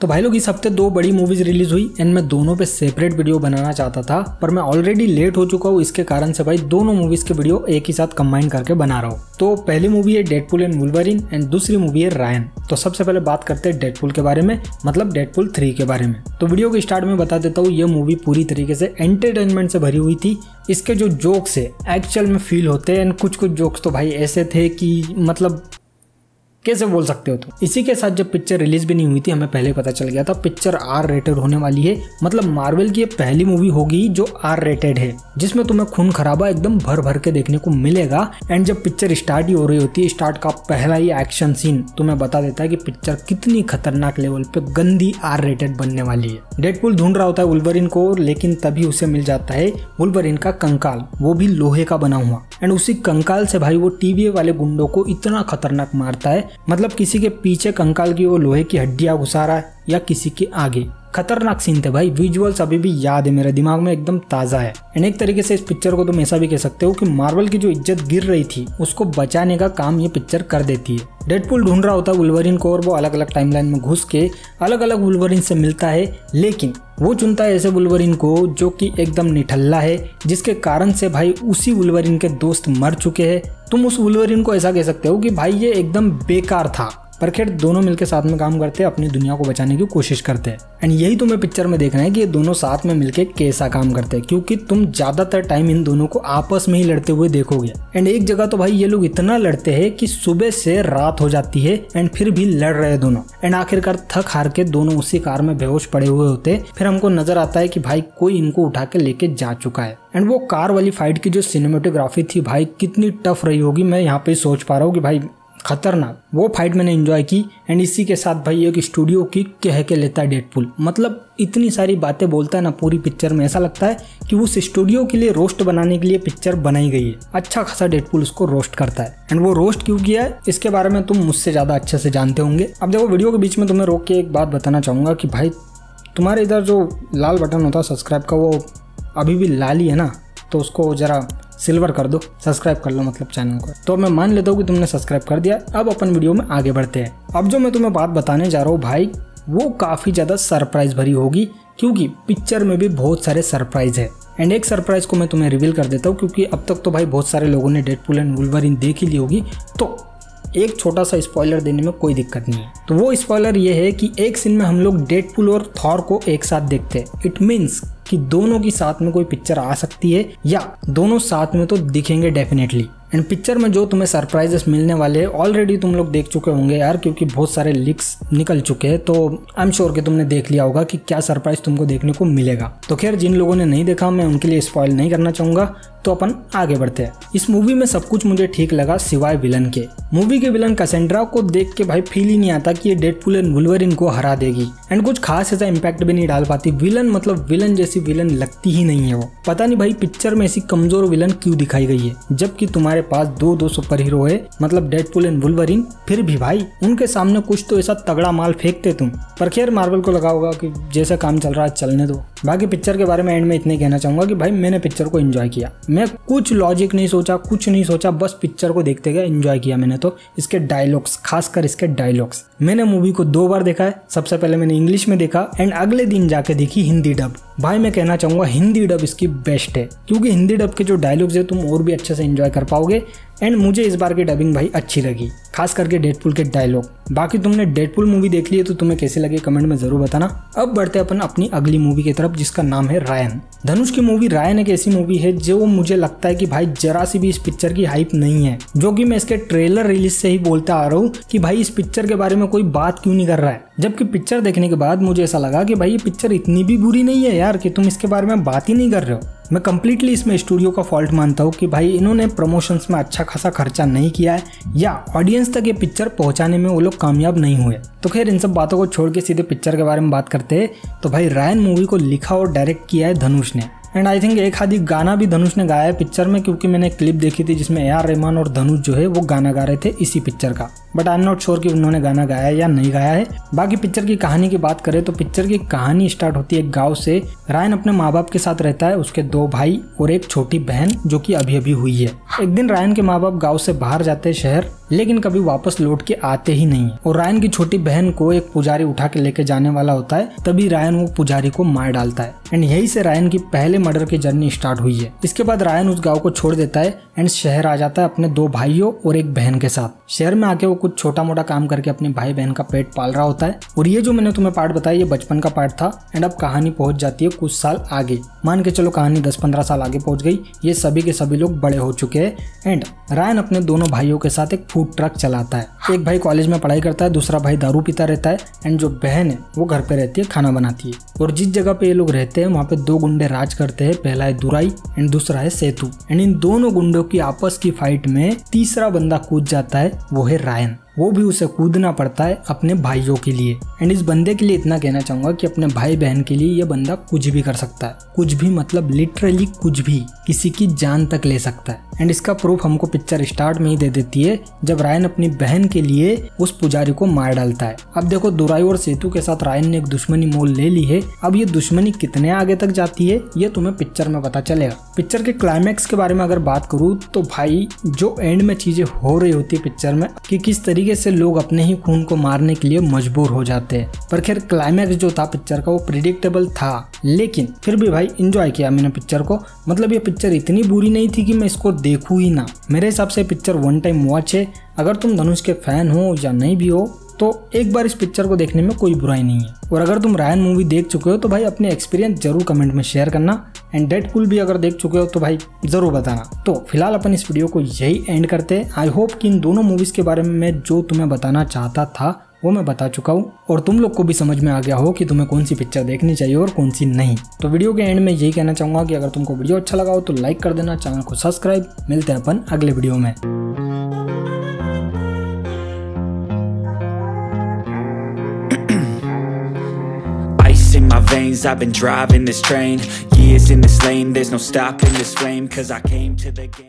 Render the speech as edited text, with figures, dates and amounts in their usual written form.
तो भाई लोग इस हफ्ते 2 बड़ी मूवीज़ रिलीज़ हुई एंड मैं दोनों पे सेपरेट वीडियो बनाना चाहता था पर मैं ऑलरेडी लेट हो चुका हूँ, इसके कारण से भाई दोनों मूवीज़ के वीडियो एक ही साथ कंबाइन करके बना रहा हूँ। तो पहली मूवी है डेडपूल एंड वुल्वरीन एंड दूसरी मूवी है रायन। तो सबसे पहले बात करते हैं डेडपूल के बारे में, मतलब डेडपूल 3 के बारे में। तो वीडियो के स्टार्ट में बता देता हूँ, ये मूवी पूरी तरीके से एंटरटेनमेंट से भरी हुई थी। इसके जो जोक्स है एक्चुअल में फील होते हैं एंड कुछ कुछ जोक्स तो भाई ऐसे थे कि मतलब कैसे बोल सकते हो। तो इसी के साथ जब पिक्चर रिलीज भी नहीं हुई थी हमें पहले पता चल गया था पिक्चर R रेटेड होने वाली है, मतलब मार्वल की ये पहली मूवी होगी जो R रेटेड है, जिसमें तुम्हें खून खराबा एकदम भर भर के देखने को मिलेगा। एंड जब पिक्चर स्टार्ट ही हो रही होती है, स्टार्ट का पहला ही एक्शन सीन तुम्हें बता देता है कि पिक्चर कितनी खतरनाक लेवल पे गंदी R रेटेड बनने वाली है। डेडपूल ढूंढ रहा होता है वुल्वरीन को, लेकिन तभी उसे मिल जाता है वुल्वरीन का कंकाल, वो भी लोहे का बना हुआ। एंड उसी कंकाल से भाई वो टीवीए वाले गुंडों को इतना खतरनाक मारता है, मतलब किसी के पीछे कंकाल की वो लोहे की हड्डियां घुसा रहा है या किसी के आगे। खतरनाक सीन थे भाई, विजुअल्स अभी भी याद है, मेरे दिमाग में एकदम ताज़ा है। एंड एक तरीके से इस पिक्चर को तुम ऐसा भी कह सकते हो कि मार्वल की जो इज्जत गिर रही थी उसको बचाने का काम ये पिक्चर कर देती है। डेडपूल ढूंढ रहा होता है वुल्वरीन को और वो अलग अलग टाइमलाइन में घुस के अलग अलग वुल्वरीन से मिलता है, लेकिन वो चुनता है ऐसे वुल्वरीन को जो कि एकदम निठल्ला है, जिसके कारण से भाई उसी वुल्वरीन के दोस्त मर चुके हैं। तुम उस वुल्वरीन को ऐसा कह सकते हो कि भाई ये एकदम बेकार था, पर खैर दोनों मिलकर साथ में काम करते हैं, अपनी दुनिया को बचाने की कोशिश करते हैं। एंड यही तुम्हें पिक्चर में देखना है कि ये दोनों साथ में मिलके कैसा काम करते हैं, क्योंकि तुम ज़्यादातर टाइम इन दोनों को आपस में ही लड़ते हुए देखोगे। एंड एक जगह तो भाई ये लोग इतना लड़ते हैं कि सुबह से रात हो जाती है एंड फिर भी लड़ रहे हैं दोनों। एंड आखिरकार थक हार के दोनों उसी कार में बेहोश पड़े हुए होते हैं। फिर हमको नजर आता है कि भाई कोई इनको उठा के लेके जा चुका है। एंड वो कार वाली फाइट की जो सिनेमेटोग्राफी थी भाई कितनी टफ रही होगी, मैं यहाँ पे सोच पा रहा हूँ कि भाई खतरनाक वो फाइट मैंने एंजॉय की। एंड इसी के साथ भाई एक स्टूडियो की कह के लेता है डेडपूल, मतलब इतनी सारी बातें बोलता है ना पूरी पिक्चर में, ऐसा लगता है कि उस स्टूडियो के लिए रोस्ट बनाने के लिए पिक्चर बनाई गई है। अच्छा खासा डेडपूल उसको रोस्ट करता है एंड वो रोस्ट क्यों किया है इसके बारे में तुम मुझसे ज़्यादा अच्छे से जानते होंगे। अब देखो वीडियो के बीच में तुम्हें रोक के एक बात बताना चाहूँगा कि भाई तुम्हारे इधर जो लाल बटन होता है सब्सक्राइब का, वो अभी भी लाल ही है ना, तो उसको ज़रा सिल्वर कर दो, सब्सक्राइब कर लो मतलब चैनल को। तो मैं मान लेता हूँ कि तुमने सब्सक्राइब कर दिया। अब अपन वीडियो में आगे बढ़ते हैं। अब जो मैं तुम्हें बात बताने जा रहा हूँ भाई वो काफ़ी ज़्यादा सरप्राइज भरी होगी, क्योंकि पिक्चर में भी बहुत सारे सरप्राइज है। एंड एक सरप्राइज को मैं तुम्हें रिवील कर देता हूँ, क्योंकि अब तक तो भाई बहुत सारे लोगों ने डेडपूल एंड वुल्वरीन देख ही ली होगी, तो एक छोटा सा स्पॉइलर देने में कोई दिक्कत नहीं है। तो वो स्पॉइलर ये है कि एक सीन में हम लोग डेडपूल और थॉर को एक साथ देखते हैं। इट मीन्स कि दोनों की साथ में कोई पिक्चर आ सकती है या दोनों साथ में तो दिखेंगे डेफिनेटली। एंड पिक्चर में जो तुम्हें सरप्राइजेस मिलने वाले हैं ऑलरेडी तुम लोग देख चुके होंगे यार, क्योंकि बहुत सारे लीक्स निकल चुके हैं, तो आई एम श्योर कि तुमने देख लिया होगा कि क्या सरप्राइज तुमको देखने को मिलेगा। तो खैर जिन लोगों ने नहीं देखा मैं उनके लिए स्पॉइल नहीं करना चाहूँगा, तो अपन आगे बढ़ते हैं। इस मूवी में सब कुछ मुझे ठीक लगा सिवाय विलन के। मूवी के विलन कैसेंड्रा को देख के भाई फील ही नहीं आता कि ये डेडपूल एंड वुल्वरीन को हरा देगी एंड कुछ खास ऐसा इम्पैक्ट भी नहीं डाल पाती। विलन मतलब विलन जैसी विलन लगती ही नहीं है वो। पता नहीं भाई पिक्चर में ऐसी कमजोर विलन क्यों दिखाई गई है, जबकि तुम्हारे पास दो सुपर हीरो है मतलब डेडपूल एंड वुल्वरीन, फिर भी भाई उनके सामने कुछ तो ऐसा तगड़ा माल फेंकते तुम। पर खैर मार्वल को लगा होगा कि जैसा काम चल रहा है चलने दो। बाकी पिक्चर के बारे में एंड में इतने कहना चाहूंगा कि भाई मैंने पिक्चर को एंजॉय किया, मैं कुछ लॉजिक नहीं सोचा, कुछ नहीं सोचा, बस पिक्चर को देखते गए एंजॉय किया मैंने। तो इसके डायलॉग्स, खासकर इसके डायलॉग्स, मैंने मूवी को 2 बार देखा है। सबसे पहले मैंने इंग्लिश में देखा एंड अगले दिन जाके देखी हिंदी डब। भाई मैं कहना चाहूँगा हिंदी डब इसकी बेस्ट है, क्योंकि हिंदी डब के जो डायलॉग्स है तुम और भी अच्छे से एंजॉय कर पाओगे। एंड मुझे इस बार की डबिंग भाई अच्छी लगी, खास करके डेडपूल के डायलॉग। बाकी तुमने डेडपूल मूवी देख ली है तो तुम्हें कैसे लगे कमेंट में जरूर बताना। अब बढ़ते अपन अपनी अगली मूवी की तरफ जिसका नाम है रायन। धनुष की मूवी रायन एक ऐसी मूवी है जो मुझे लगता है कि भाई जरा सी भी इस पिक्चर की हाइप नहीं है, जो कि मैं इसके ट्रेलर रिलीज से ही बोलता आ रहा हूँ कि भाई इस पिक्चर के बारे में कोई बात क्यों नहीं कर रहा है। जबकि पिक्चर देखने के बाद मुझे ऐसा लगा कि भाई ये पिक्चर इतनी भी बुरी नहीं है यार कि तुम इसके बारे में बात ही नहीं कर रहे हो। मैं कम्प्लीटली इसमें स्टूडियो का फॉल्ट मानता हूँ कि भाई इन्होंने प्रमोशंस में अच्छा खासा खर्चा नहीं किया है या ऑडियंस तक ये पिक्चर पहुँचाने में वो लोग कामयाब नहीं हुए। तो खैर इन सब बातों को छोड़ के सीधे पिक्चर के बारे में बात करते हैं। तो भाई रायन मूवी को लिखा और डायरेक्ट किया है धनुष ने। एंड आई थिंक एक आधी गाना भी धनुष ने गाया है पिक्चर में, क्योंकि मैंने क्लिप देखी थी जिसमें A.R. रहमान और धनुष जो है वो गाना गा रहे थे इसी पिक्चर का। But I am not sure कि उन्होंने गाना गाया है या नहीं गाया है। बाकी पिक्चर की कहानी की बात करें तो पिक्चर की कहानी स्टार्ट होती है एक गाँव से। रायन अपने माँ बाप के साथ रहता है, उसके दो भाई और एक छोटी बहन जो कि अभी अभी हुई है। एक दिन रायन के माँ बाप गाँव से बाहर जाते हैं शहर, लेकिन कभी वापस लौट के आते ही नहीं। और रायन की छोटी बहन को एक पुजारी उठा के लेके जाने वाला होता है, तभी रायन वो पुजारी को मार डालता है। एंड यही से रायन की पहले मर्डर की जर्नी स्टार्ट हुई है। इसके बाद रायन उस गांव को छोड़ देता है एंड शहर आ जाता है अपने दो भाइयों और एक बहन के साथ। शहर में आके वो कुछ छोटा मोटा काम करके अपने भाई बहन का पेट पाल रहा होता है। और ये जो मैंने तुम्हें पार्ट बताया ये बचपन का पार्ट था। एंड अब कहानी पहुंच जाती है कुछ साल आगे, मान के चलो कहानी 10-15 साल आगे पहुंच गई। ये सभी के सभी लोग बड़े हो चुके हैं। एंड रायन अपने दोनों भाइयों के साथ एक फूड ट्रक चलाता है। एक भाई कॉलेज में पढ़ाई करता है, दूसरा भाई दारू पीता रहता है एंड जो बहन है वो घर पे रहती है, खाना बनाती है। और जिस जगह पे ये लोग रहते हैं वहाँ पे दो गुंडे राज करते हैं, पहला है दुराई एंड दूसरा है सेतु। एंड इन दोनों गुंडों की आपस की फाइट में तीसरा बंदा कूद जाता है, वो है रायन। वो भी उसे कूदना पड़ता है अपने भाइयों के लिए। एंड इस बंदे के लिए इतना कहना चाहूंगा कि अपने भाई बहन के लिए ये बंदा कुछ भी कर सकता है। कुछ भी मतलब लिटरली कुछ भी, किसी की जान तक ले सकता है। एंड इसका प्रूफ हमको पिक्चर स्टार्ट में ही दे देती है जब रायन अपनी बहन के लिए उस पुजारी को मार डालता है। अब देखो दुराई और सेतु के साथ रायन ने एक दुश्मनी मोल ले ली है। अब ये दुश्मनी कितने आगे तक जाती है ये तुम्हें पिक्चर में पता चलेगा। पिक्चर के क्लाइमैक्स के बारे में अगर बात करूँ तो भाई जो एंड में चीजें हो रही होती है पिक्चर में कि किस तरीके से लोग अपने ही खून को मारने के लिए मजबूर हो जाते हैं। पर खैर क्लाइमैक्स जो था पिक्चर का वो प्रिडिक्टेबल था, लेकिन फिर भी भाई एंजॉय किया मैंने पिक्चर को। मतलब ये पिक्चर इतनी बुरी नहीं थी कि मैं इसको देखूं ही ना। मेरे हिसाब से पिक्चर वन टाइम वॉच है। अगर तुम धनुष के फैन हो या नहीं भी हो तो एक बार इस पिक्चर को देखने में कोई बुराई नहीं है। और अगर तुम रायन मूवी देख चुके हो तो भाई अपने एक्सपीरियंस जरूर कमेंट में शेयर करना। एंड डेडपूल भी अगर देख चुके हो तो भाई जरूर बताना। तो फिलहाल अपन इस वीडियो को यही एंड करते हैं। आई होप कि इन दोनों मूवीज़ के बारे में मैं जो तुम्हें बताना चाहता था वो मैं बता चुका हूँ और तुम लोग को भी समझ में आ गया हो कि तुम्हें कौन सी पिक्चर देखनी चाहिए और कौन सी नहीं। तो वीडियो के एंड में यही कहना चाहूँगा कि अगर तुमको वीडियो अच्छा लगा हो तो लाइक कर देना, चैनल को सब्सक्राइब। मिलते हैं अपन अगले वीडियो में। I've been driving this train, years in this lane, there's no stopping this flame, cause I came to the game.